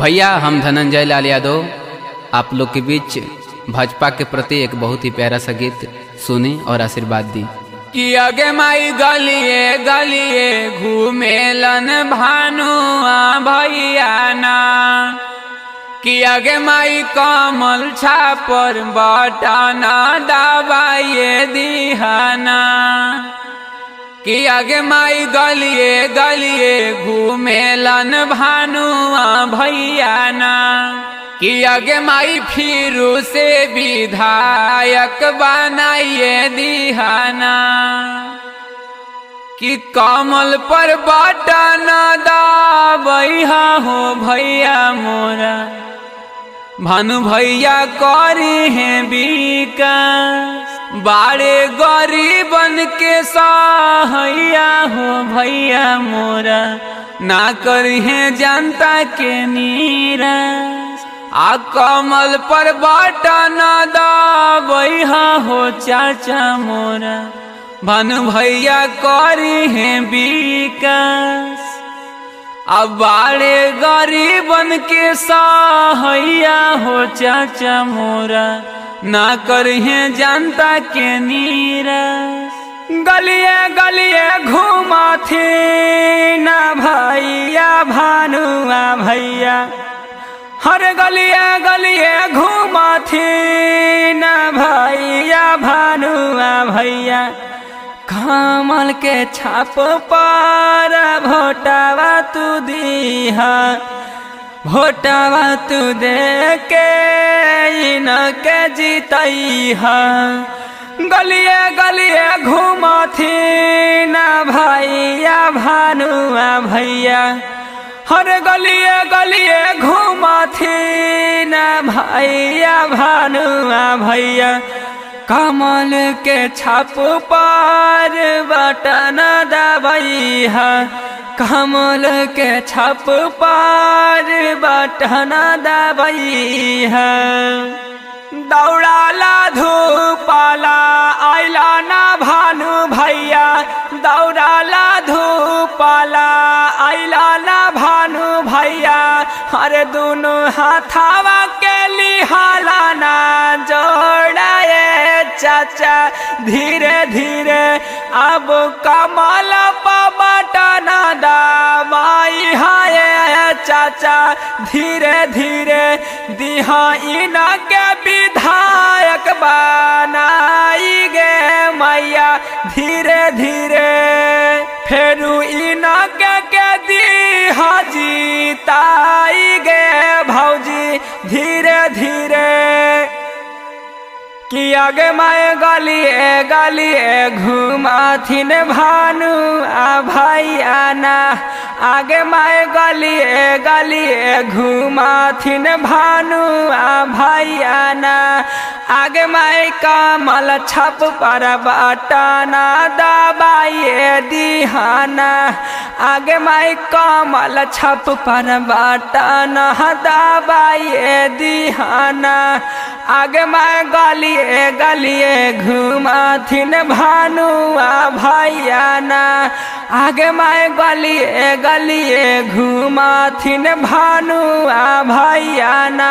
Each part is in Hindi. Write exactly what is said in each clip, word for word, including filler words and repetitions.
भैया, हम धनंजय लाल यादव आप लोग के बीच भाजपा के प्रति एक बहुत ही प्यारा सा गीत सुने और आशीर्वाद दी कि आगे माई गलिए गलिए घूमेलन भानुआ भैया ना, कि आगे माई कमल छापर बटाना दबाइए दिहाना, कि आगे माई गलिए गलिए घूमेलन भानुआ भैया ना, कि आगे माई फिरू से विधायक बनाइए दिहाना, कि कमल पर बटना दबैहा हो भैया मोरा, भानु भैया करी है विकास, बाड़े गरीबन के सहाया हो भैया मोरा, ना करी है जनता के नीरस, आ कमल पर बटना दबैहा हो चाचा मोरा, भानु भैया करी है विकास, अब बाड़े गरीबन के सहाया हो चाचा मोरा, ना करें जनता के नीरस, गलिए गलिए घूमथे ना भैया भानुआ भैया, हर गलिए गलिए घूमथे ना भैया भानुआ भैया, कमल के छाप पर भोटावा तू दीहा, भोटावा तू दे के इनके जीतैहा, गलिए गलिए घूमथी ना भैया भानुआ भैया, हर गलिए गलिए घूमथी ना भैया भानुआ भैया, कमल के छाप पर बटन दबैहा, कमल के छाप पर बटन दबैहा, दौड़ाला धूपाला आइला ना भानु भैया, दौड़ाला धूपाला आइला ना भानु भैया, हर दोनों हाथावा के लिहाला ना जोड़ाए चाचा, धीरे धीरे अब कमल पर बटना दबाई है चाचा, धीरे धीरे दिहा इनके विधायक बनाई गे मैया, धीरे धीरे फेरू इनके के दिहा जीताई गे भौजी, धीरे धीरे कि आगे माए गलिए गलिए घूमथिन भानु आ भैया ना, आगे माए गलिए गलिए घूमथिन भानु आ भैया ना, आगे माए कमल छप पर बटना दबाइए दिहाना, आगे माए कमल छप पर बटना दबाइए दिहाना, आगे माए गलिए गलिए घूमथिन भानुआ भैया ना, आगे माए गलिए गलिए घूमथिन भानुआ भैया ना,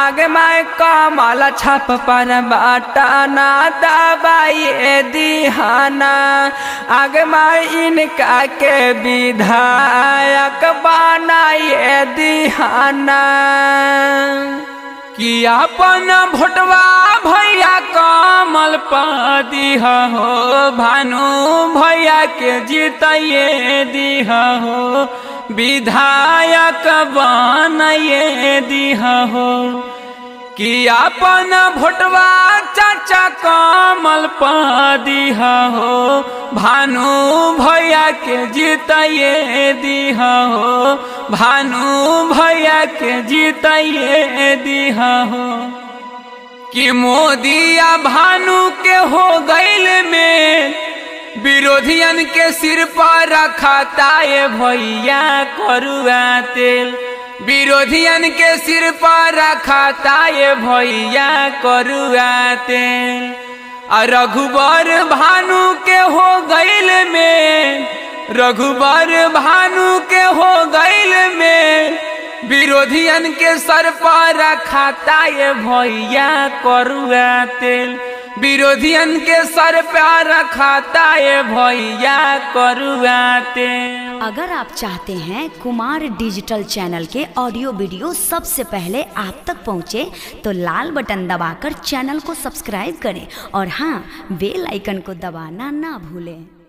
आगे माए कमल छप पर बटना दबाइए दिहाना, आगे माए इनका के विधायक बनाइए दिहाना, कि अपन भोटवा भैया कमल पर दिहा हो, भानु भैया के जीतये दिहा हो, विधायक बनये दिहा हो, कि अपन भोटवा चाचा कमल पर दिहा हो, भानु भैया के जीतये दिहा हो, भानु भैया के जीतये दिहा हो, कि मोदिया भानु के हो गैल में, विरोधियन के सिर पर रखता ये भैया करुआ तेल, विरोधियन के सिर पर रखता ये भैया करुआ तेल, रघुबर भानु के हो गैल में, रघुबर भानु के हो गैल में, विरोधियन के सर पर रखाता ये भैया करुआ तेल, विरोधियन के सर पर रखाता ये भैया करुआ तेल। अगर आप चाहते हैं कुमार डिजिटल चैनल के ऑडियो वीडियो सबसे पहले आप तक पहुंचे तो लाल बटन दबाकर चैनल को सब्सक्राइब करें और हाँ, बेल आइकन को दबाना ना भूलें।